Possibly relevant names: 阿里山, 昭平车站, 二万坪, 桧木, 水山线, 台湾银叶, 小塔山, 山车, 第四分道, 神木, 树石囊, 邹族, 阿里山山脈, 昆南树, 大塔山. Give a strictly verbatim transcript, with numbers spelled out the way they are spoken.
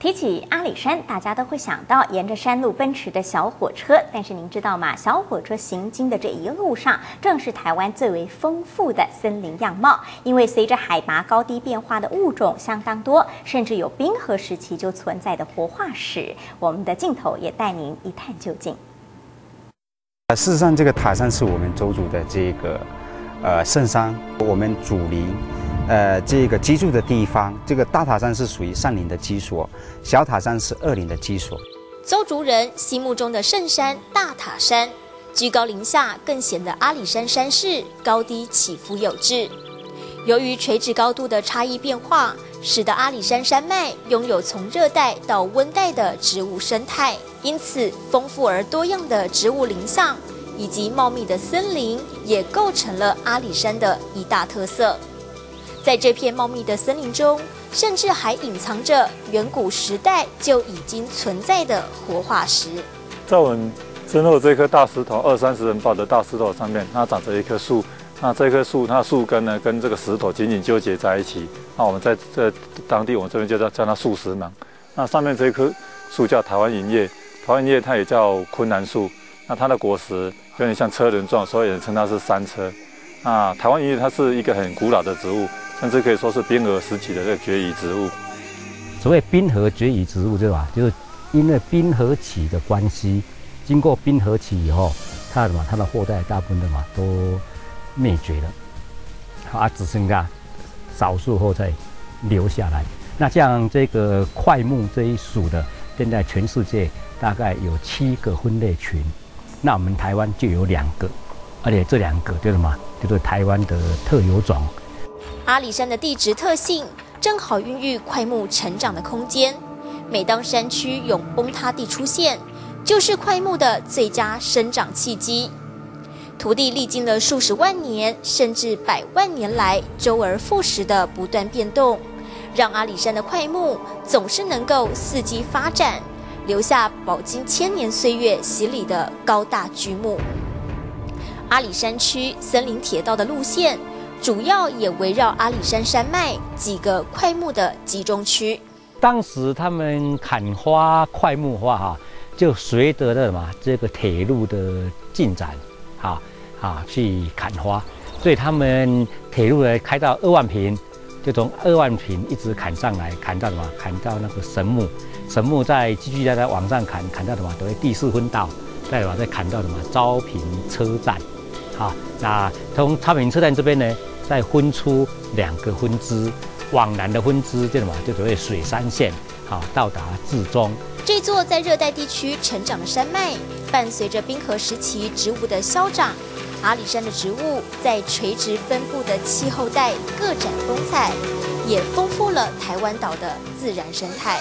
提起阿里山，大家都会想到沿着山路奔驰的小火车，但是您知道吗？小火车行经的这一路上，正是台湾最为丰富的森林样貌。因为随着海拔高低变化的物种相当多，甚至有冰河时期就存在的活化石。我们的镜头也带您一探究竟。呃，事实上，这个塔山是我们邹族的这个呃圣山，我们祖灵。 呃，这个居住的地方，这个大塔山是属于上林的居所，小塔山是二林的居所。邹族人心目中的圣山大塔山，居高临下，更显得阿里山山势高低起伏有致。由于垂直高度的差异变化，使得阿里山山脉拥有从热带到温带的植物生态，因此丰富而多样的植物林相以及茂密的森林，也构成了阿里山的一大特色。 在这片茂密的森林中，甚至还隐藏着远古时代就已经存在的活化石。在我们身后这颗大石头，二三十人抱的大石头上面，它长着一棵树。那这棵树，它树根呢跟这个石头紧紧纠结在一起。那我们在这当地，我们这边就叫叫它树石囊。那上面这一棵树叫台湾银叶，台湾银叶它也叫昆南树。那它的果实有点像车轮状，所以也称它是山车。那台湾银叶它是一个很古老的植物。 甚至可以说是冰河时期的这个孑遗植物。所谓冰河孑遗植物，对吧？就是因为冰河期的关系，经过冰河期以后，它的嘛，它的后代大部分的嘛都灭绝了，啊，只剩下少数后代留下来。那像这个桧木这一属的，现在全世界大概有七个分类群，那我们台湾就有两个，而且这两个就是嘛，就是台湾的特有种。 阿里山的地质特性正好孕育桧木成长的空间。每当山区有崩塌地出现，就是桧木的最佳生长契机。土地历经了数十万年甚至百万年来周而复始的不断变动，让阿里山的桧木总是能够伺机发展，留下饱经千年岁月洗礼的高大巨木。阿里山区森林铁道的路线。 主要也围绕阿里山山脉几个桧木的集中区。当时他们砍伐桧木花哈、啊，就随着什么这个铁路的进展，啊啊去砍伐，所以他们铁路呢开到二万坪，就从二万坪一直砍上来，砍到什么？砍到那个神木，神木再继续在它往上砍，砍到什么？等于第四分道，再往再砍到什么？昭平车站，啊，那从昭平车站这边呢？ 再分出两个分支，往南的分支叫什么？就所谓水山线，好到达至中。这座在热带地区成长的山脉，伴随着冰河时期植物的消长，阿里山的植物在垂直分布的气候带各展风采，也丰富了台湾岛的自然生态。